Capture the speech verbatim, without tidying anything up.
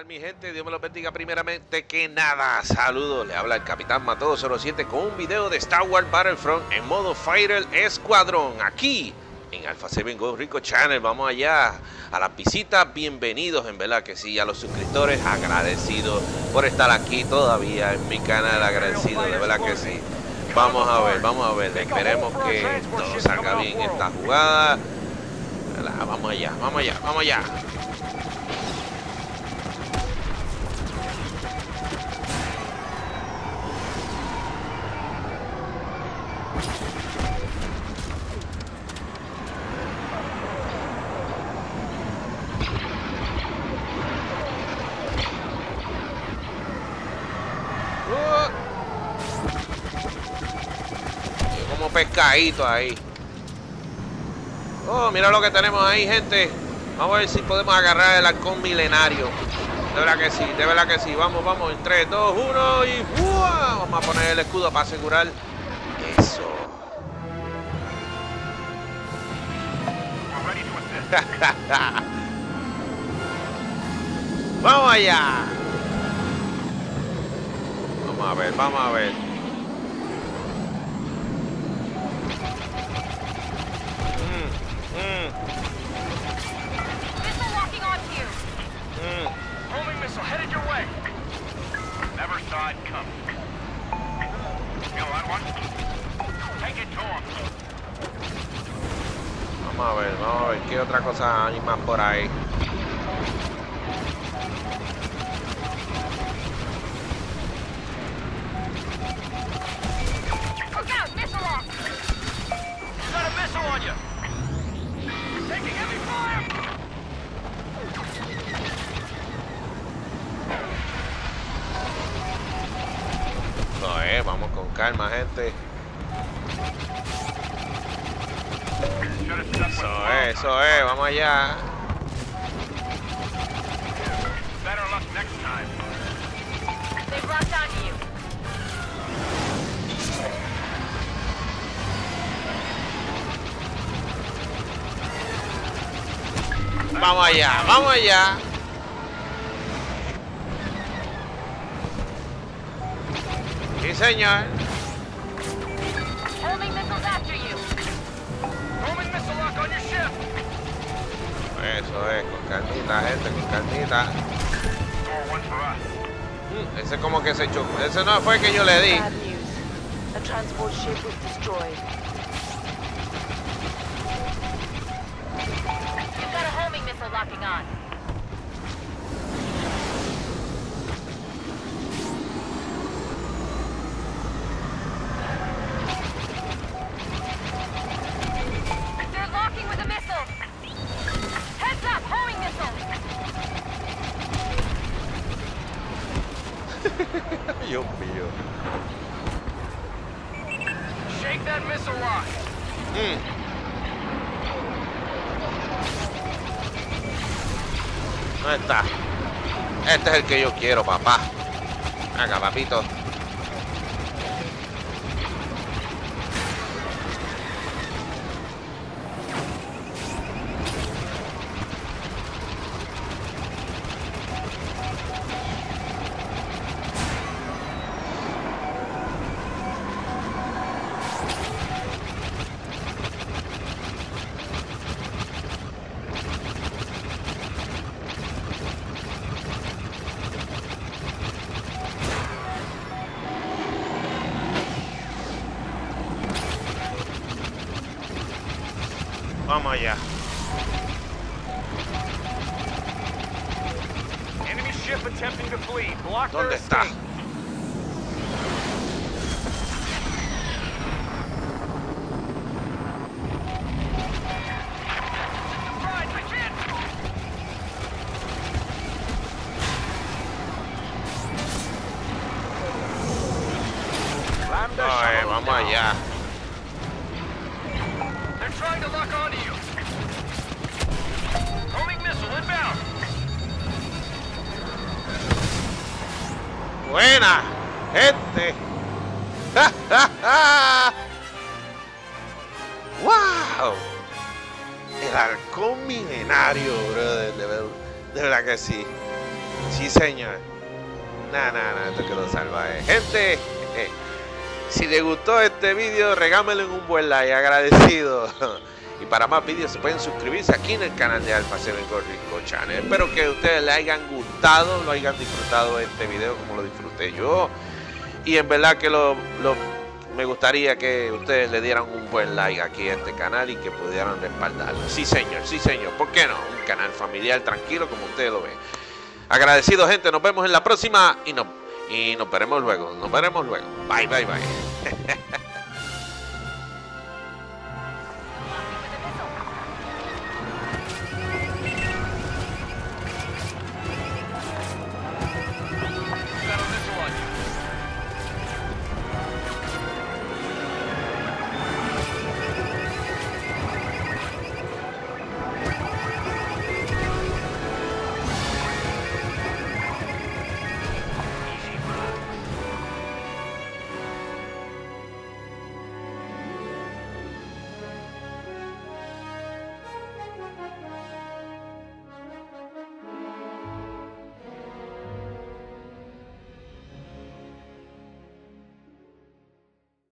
tal mi gente? Dios me los bendiga primeramente que nada. Saludos, le habla el Capitán Matojo cero siete con un video de Star Wars Battlefront en modo Fighter Escuadrón. Aquí en Alpha siete Ghost Recon Channel, vamos allá a las visitas, bienvenidos en verdad que sí, a los suscriptores agradecidos por estar aquí todavía en mi canal, agradecido de verdad que sí. Vamos a ver, vamos a ver, esperemos que todo salga bien esta jugada. Vamos allá, vamos allá, vamos allá. Como pescadito ahí. Oh, mira lo que tenemos ahí, gente. Vamos a ver si podemos agarrar el halcón milenario. De verdad que sí, de verdad que sí. Vamos, vamos, en tres, dos, uno y ¡uah! Vamos a poner el escudo para asegurar. Eso. Vamos allá. Vamos a ver, vamos a ver. Vamos a ver, vamos a ver qué otra cosa hay más por ahí. No, eh, vamos con calma, gente. Eso es, eso es, vamos allá. Vamos allá, vamos allá. Sí, señor. Eso es, con calmita, gente, con calmita. Mm, ese como que se chocó. Ese no fue el que yo le di. Dios mío. Shake that missile lock. Mm. ¿Dónde está? Este es el que yo quiero, papá. Venga, papito. Vamos allá. Enemy ship attempting to flee. Block their escape. ¿Dónde está? Oye, vamos allá. Trying to lock onto you. Homing missile inbound. Buena, gente. Wow. El halcón milenario, brother. De verdad, de verdad que sí. Sí, señor. Nah, nah, nah, esto quedó salvaje. Gente, si les gustó este vídeo, regámelo en un buen like, agradecido. Y para más vídeos se pueden suscribirse aquí en el canal de Alpha siete Ghost Recon Channel. Espero que a ustedes les hayan gustado, lo hayan disfrutado este video como lo disfruté yo. Y en verdad que lo, lo, me gustaría que ustedes le dieran un buen like aquí a este canal y que pudieran respaldarlo. Sí, señor, sí, señor. ¿Por qué no? Un canal familiar, tranquilo, como ustedes lo ven. Agradecido, gente. Nos vemos en la próxima y, no, y nos veremos luego. Nos veremos luego. Bye, bye, bye.